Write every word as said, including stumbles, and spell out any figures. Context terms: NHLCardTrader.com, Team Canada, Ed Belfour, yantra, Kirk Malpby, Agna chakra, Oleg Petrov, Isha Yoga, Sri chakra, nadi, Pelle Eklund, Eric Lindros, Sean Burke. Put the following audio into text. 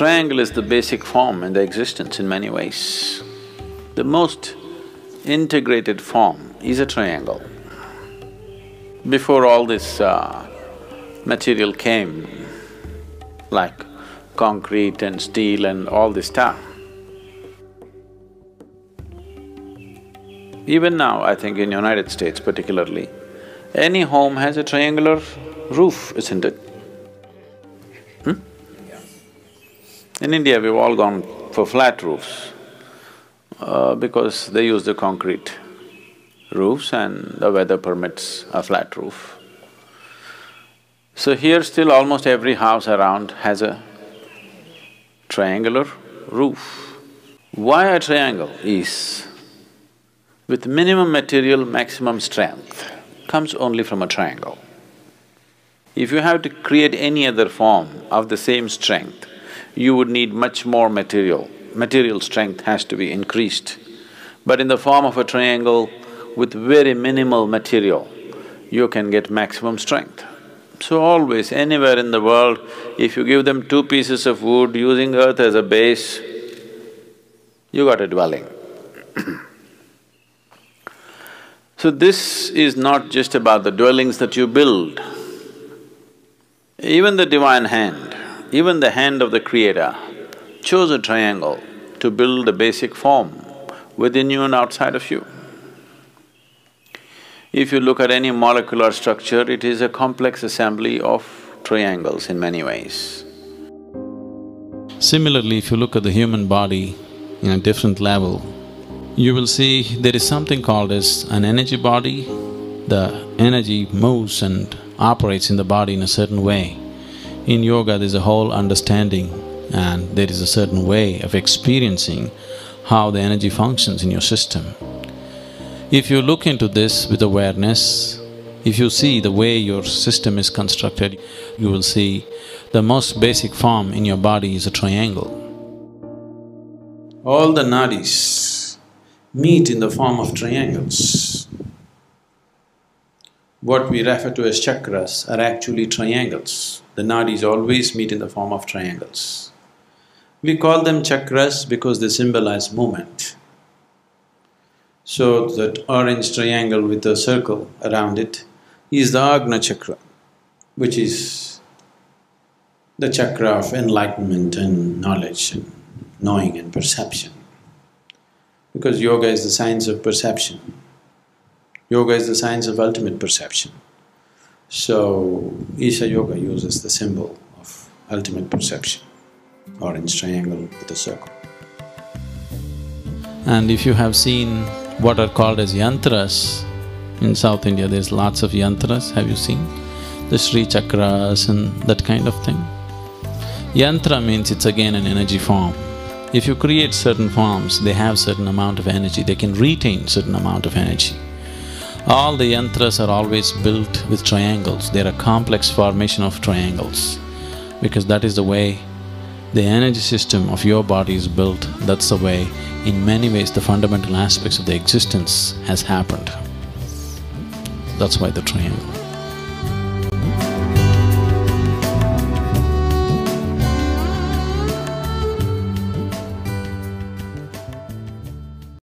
triangle is the basic form in the existence in many ways. The most integrated form is a triangle. Before all this uh, material came, like concrete and steel and all this stuff, even now, I think in United States particularly, any home has a triangular roof, isn't it? Hmm? In India, we've all gone for flat roofs uh, because they use the concrete roofs and the weather permits a flat roof. So here still almost every house around has a triangular roof. Why a triangle is with minimum material, maximum strength comes only from a triangle. If you have to create any other form of the same strength, you would need much more material. Material strength has to be increased. But in the form of a triangle, with very minimal material, you can get maximum strength. So always, anywhere in the world, if you give them two pieces of wood using earth as a base, you got a dwelling. So this is not just about the dwellings that you build. Even the divine hand, even the hand of the Creator chose a triangle to build a basic form within you and outside of you. If you look at any molecular structure, it is a complex assembly of triangles in many ways. Similarly, if you look at the human body in a different level, you will see there is something called as an energy body. The energy moves and operates in the body in a certain way. In yoga, there's a whole understanding and there is a certain way of experiencing how the energy functions in your system. If you look into this with awareness, if you see the way your system is constructed, you will see the most basic form in your body is a triangle. All the nadis meet in the form of triangles. What we refer to as chakras are actually triangles. The nadis always meet in the form of triangles. We call them chakras because they symbolize movement. So that orange triangle with a circle around it is the Agna chakra, which is the chakra of enlightenment and knowledge and knowing and perception. Because yoga is the science of perception. Yoga is the science of ultimate perception. So, Isha Yoga uses the symbol of ultimate perception, orange triangle with a circle. And if you have seen what are called as yantras, in South India there's lots of yantras, have you seen? The Sri chakras and that kind of thing. Yantra means it's again an energy form. If you create certain forms, they have certain amount of energy, they can retain certain amount of energy. All the yantras are always built with triangles, they are a complex formation of triangles. Because that is the way the energy system of your body is built, that's the way in many ways the fundamental aspects of the existence has happened. That's why the triangle.